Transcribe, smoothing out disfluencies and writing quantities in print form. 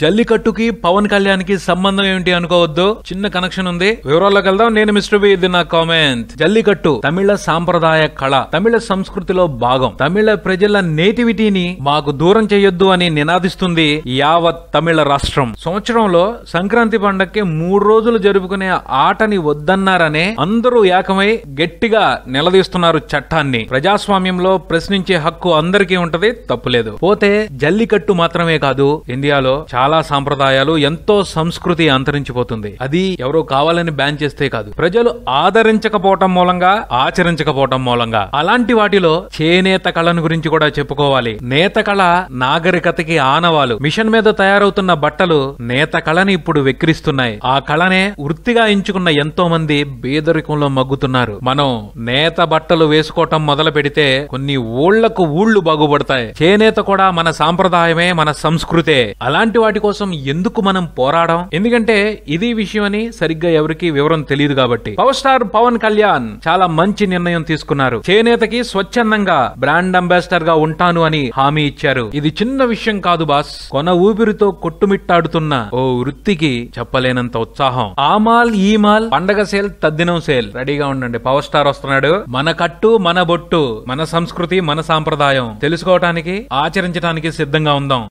జల్లికట్టుకి పవన్ కళ్యాణ్ కి సంబంధం ఏంటి అనుకోవద్దు, చిన్న కనెక్షన్ ఉంది. వివరాల్లోకి వెళ్దాం. నేను మిస్టర్ వి, ఇది నా కామెంట్. జల్లికట్టు తమిళ సాంప్రదాయ కళ, తమిళ సంస్కృతిలో భాగం. తమిళ ప్రజల నేటివిటీని మాకు దూరం చేయొద్దు అని నినాదిస్తుంది యావత్ తమిళ రాష్ట్రం. సంవత్సరంలో సంక్రాంతి పండక్కి 3 రోజులు జరుపుకునే ఆటని వద్దన్నారనే అందరూ ఏకమై గట్టిగా నిలదీస్తున్నారు. చట్టాన్ని ప్రజాస్వామ్యంలో ప్రశ్నించే హక్కు అందరికీ ఉంటది, తప్పులేదు. పోతే జల్లికట్టు మాత్రమే కాదు, ఇండియాలో చాలా సాంప్రదాయాలు, ఎంతో సంస్కృతి అంతరించిపోతుంది. అది ఎవరో కావాలని బ్యాన్ చేస్తే కాదు, ప్రజలు ఆదరించకపోవటం మూలంగా, ఆచరించకపోవటం మూలంగా. అలాంటి వాటిలో చేనేత కళను గురించి కూడా చెప్పుకోవాలి. నేత కళ నాగరికతకి ఆనవాలు. మిషన్ మీద తయారవుతున్న బట్టలు నేత కళని ఇప్పుడు వెక్కిరిస్తున్నాయి. ఆ కళనే వృత్తిగా ఎంచుకున్న ఎంతో మంది బేదరికంలో మగ్గుతున్నారు. మనం నేత బట్టలు వేసుకోవటం మొదలు పెడితే కొన్ని ఊళ్లకు ఊళ్లు బాగుపడతాయి. చేనేత కూడా మన సాంప్రదాయమే, మన సంస్కృతే. అలాంటి వాటి కోసం ఎందుకు మనం పోరాడం? ఎందుకంటే ఇది విషయం అని సరిగ్గా ఎవరికి వివరం తెలియదు కాబట్టి. పవర్ స్టార్ పవన్ కళ్యాణ్ చాలా మంచి నిర్ణయం తీసుకున్నారు. చేనేతకి స్వచ్ఛందంగా బ్రాండ్ అంబాసిడర్ గా ఉంటాను అని హామీ ఇచ్చారు. ఇది చిన్న విషయం కాదు బాస్. కొన ఊపిరితో కొట్టుమిట్టాడుతున్న ఓ వృత్తికి చెప్పలేనంత ఉత్సాహం. ఆ మాల్, ఈ మాల్, పండగ సేల్, తద్దినం సేల్, రెడీగా ఉండండి, పవర్ స్టార్ వస్తున్నాడు. మన కట్టు, మన బొట్టు, మన సంస్కృతి, మన సాంప్రదాయం తెలుసుకోవటానికి, ఆచరించడానికి సిద్ధంగా ఉందాం.